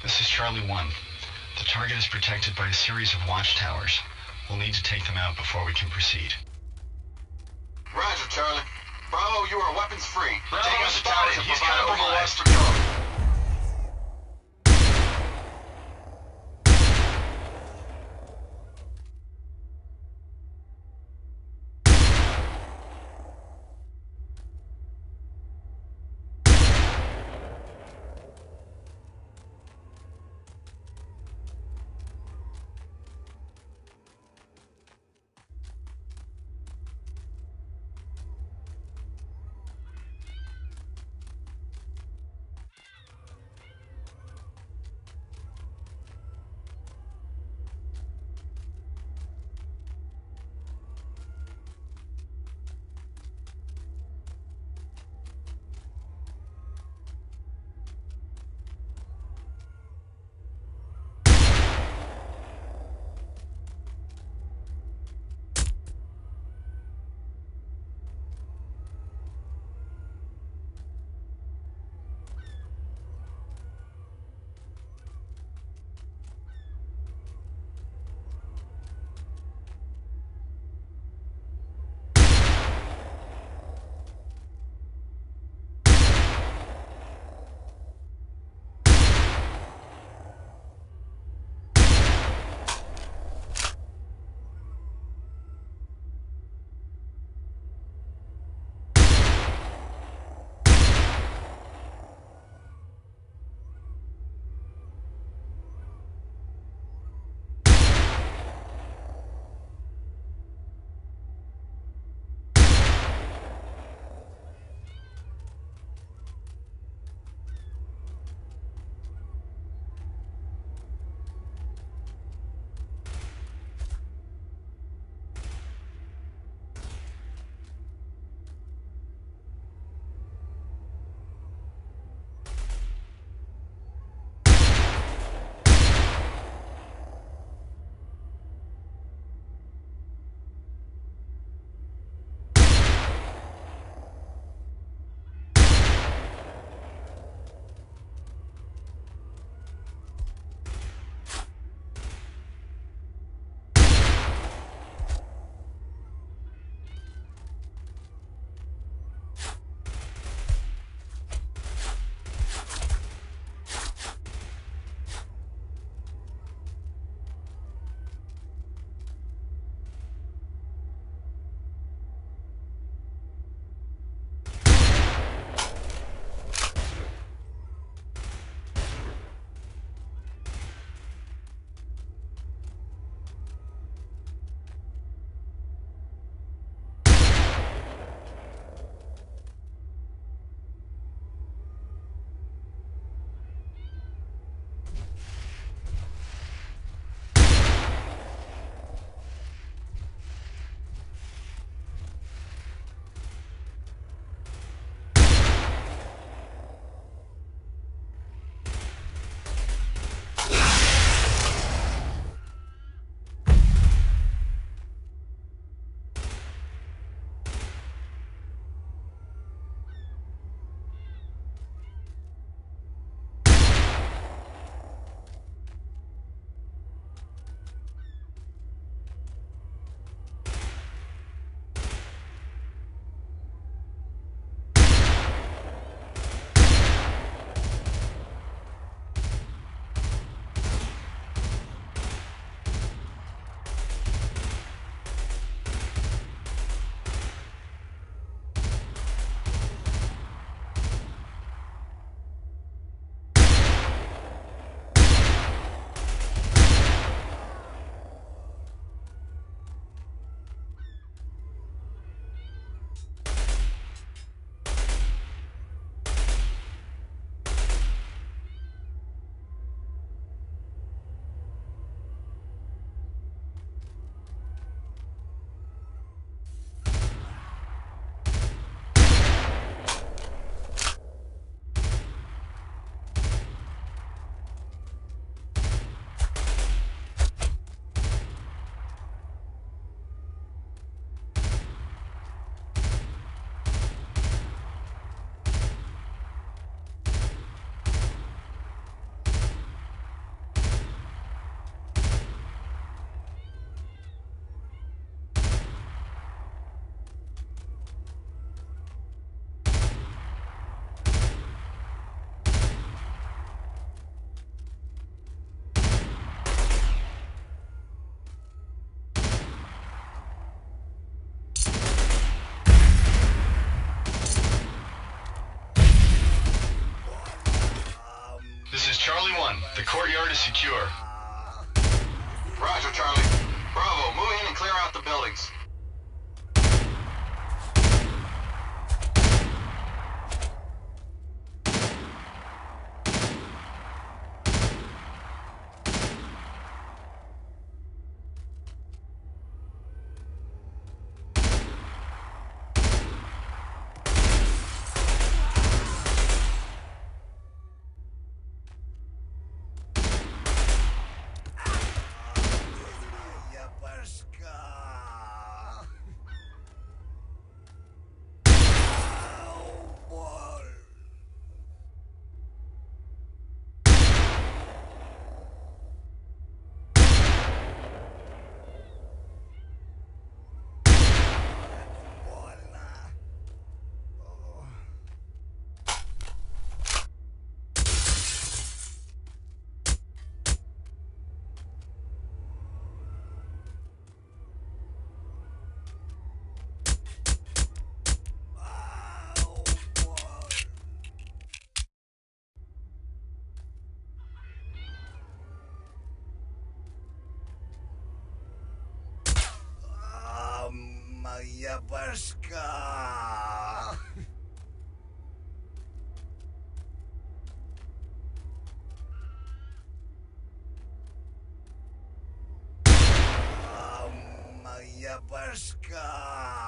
This is Charlie 1. The target is protected by a series of watchtowers. We'll need to take them out before we can proceed. Roger, Charlie. Bravo, you are weapons free. Bravo, take out the towers and provide overlaps for cover. This is Charlie 1. The courtyard is secure. Roger, Charlie. Bravo, move in and clear out the buildings. Моя башка! Моя башка!